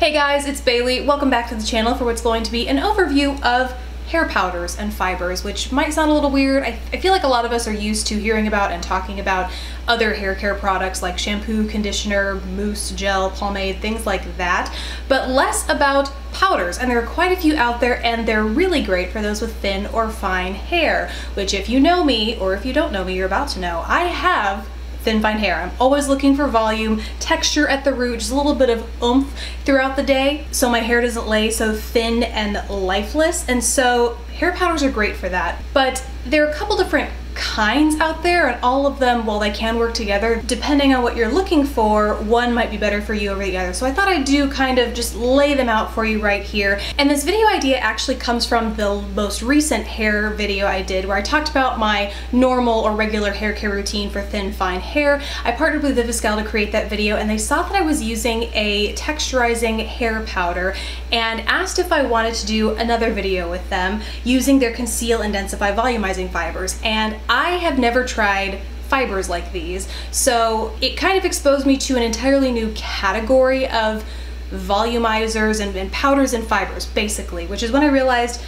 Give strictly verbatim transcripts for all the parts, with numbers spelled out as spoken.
Hey guys, it's Bailey. Welcome back to the channel for what's going to be an overview of hair powders and fibers, which might sound a little weird. I, I feel like a lot of us are used to hearing about and talking about other hair care products like shampoo, conditioner, mousse, gel, pomade, things like that, but less about powders. And there are quite a few out there, and they're really great for those with thin or fine hair, which if you know me, or if you don't know me, you're about to know, I have thin, fine hair. I'm always looking for volume, texture at the root, just a little bit of oomph throughout the day so my hair doesn't lay so thin and lifeless. And so hair powders are great for that. But there are a couple different kinds out there, and all of them, while they can work together, depending on what you're looking for, one might be better for you over the other. So I thought I'd do kind of just lay them out for you right here. And this video idea actually comes from the most recent hair video I did, where I talked about my normal or regular hair care routine for thin, fine hair. I partnered with Viviscal to create that video, and they saw that I was using a texturizing hair powder and asked if I wanted to do another video with them using their Conceal and Densify Volumizing Fibers. And I have never tried fibers like these, so it kind of exposed me to an entirely new category of volumizers and, and powders and fibers, basically, which is when I realized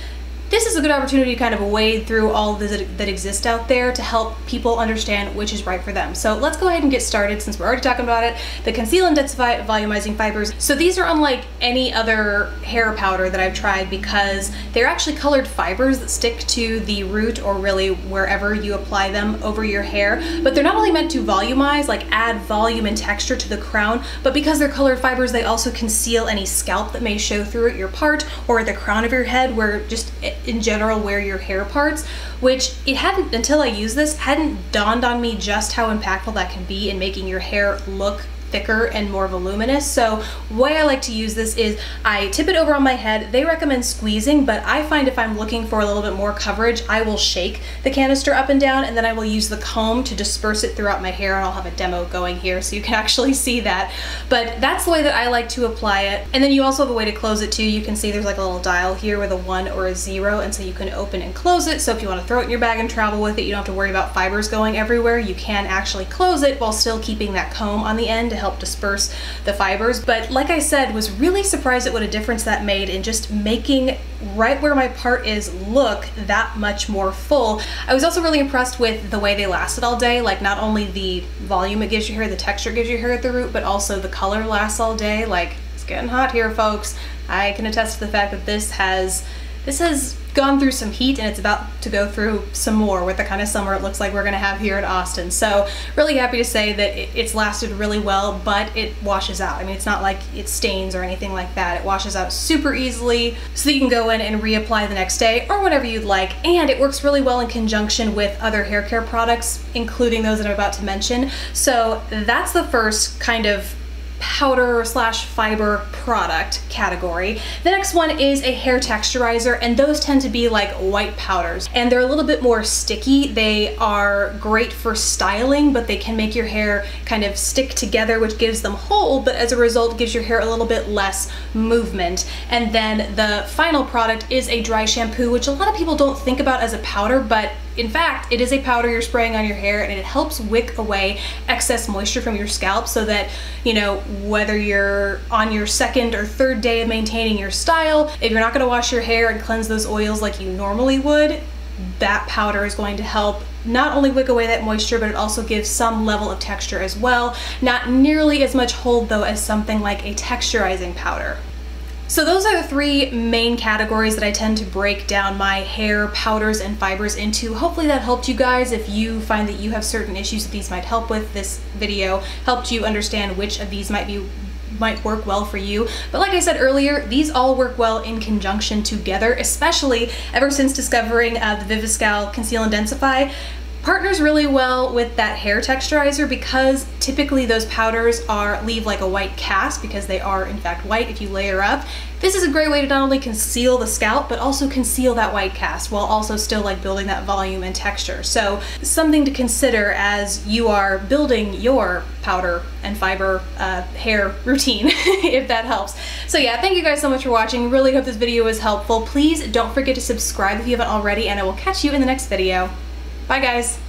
this is a good opportunity to kind of wade through all the that, that exist out there to help people understand which is right for them. So let's go ahead and get started, since we're already talking about it. The Conceal and Densify Volumizing Fibers. So these are unlike any other hair powder that I've tried, because they're actually colored fibers that stick to the root, or really wherever you apply them over your hair. But they're not only meant to volumize, like add volume and texture to the crown, but because they're colored fibers, they also conceal any scalp that may show through at your part or the crown of your head, where just it, in general where your hair parts, which it hadn't, until I used this, hadn't dawned on me just how impactful that can be in making your hair look thicker and more voluminous. So the way I like to use this is I tip it over on my head. They recommend squeezing, but I find if I'm looking for a little bit more coverage, I will shake the canister up and down, and then I will use the comb to disperse it throughout my hair, and I'll have a demo going here so you can actually see that. But that's the way that I like to apply it. And then you also have a way to close it too. You can see there's like a little dial here with a one or a zero, and so you can open and close it. So if you want to throw it in your bag and travel with it, you don't have to worry about fibers going everywhere. You can actually close it while still keeping that comb on the end to help disperse the fibers. But like I said, was really surprised at what a difference that made in just making right where my part is look that much more full. I was also really impressed with the way they lasted all day, like not only the volume it gives your hair, the texture it gives your hair at the root, but also the color lasts all day. Like, it's getting hot here, folks. I can attest to the fact that this has this has gone through some heat, and it's about to go through some more with the kind of summer it looks like we're gonna have here in Austin. So really happy to say that it's lasted really well, but it washes out. I mean, it's not like it stains or anything like that. It washes out super easily, so that you can go in and reapply the next day or whenever you'd like. And it works really well in conjunction with other hair care products, including those that I'm about to mention. So that's the first kind of powder slash fiber product category. The next one is a hair texturizer, and those tend to be like white powders, and they're a little bit more sticky. They are great for styling, but they can make your hair kind of stick together, which gives them hold, but as a result gives your hair a little bit less movement. And then the final product is a dry shampoo, which a lot of people don't think about as a powder, but in fact, it is a powder you're spraying on your hair, and it helps wick away excess moisture from your scalp, so that, you know, whether you're on your second or third day of maintaining your style, if you're not gonna wash your hair and cleanse those oils like you normally would, that powder is going to help not only wick away that moisture, but it also gives some level of texture as well. Not nearly as much hold though as something like a texturizing powder. So those are the three main categories that I tend to break down my hair powders and fibers into. Hopefully that helped you guys. If you find that you have certain issues that these might help with, this video helped you understand which of these might be might work well for you. But like I said earlier, these all work well in conjunction together, especially ever since discovering uh, the Viviscal Conceal and Densify. Partners really well with that hair texturizer, because typically those powders are leave like a white cast, because they are in fact white if you layer up. This is a great way to not only conceal the scalp, but also conceal that white cast while also still like building that volume and texture. So something to consider as you are building your powder and fiber uh, hair routine, if that helps. So yeah, thank you guys so much for watching. Really hope this video was helpful. Please don't forget to subscribe if you haven't already, and I will catch you in the next video. Bye guys.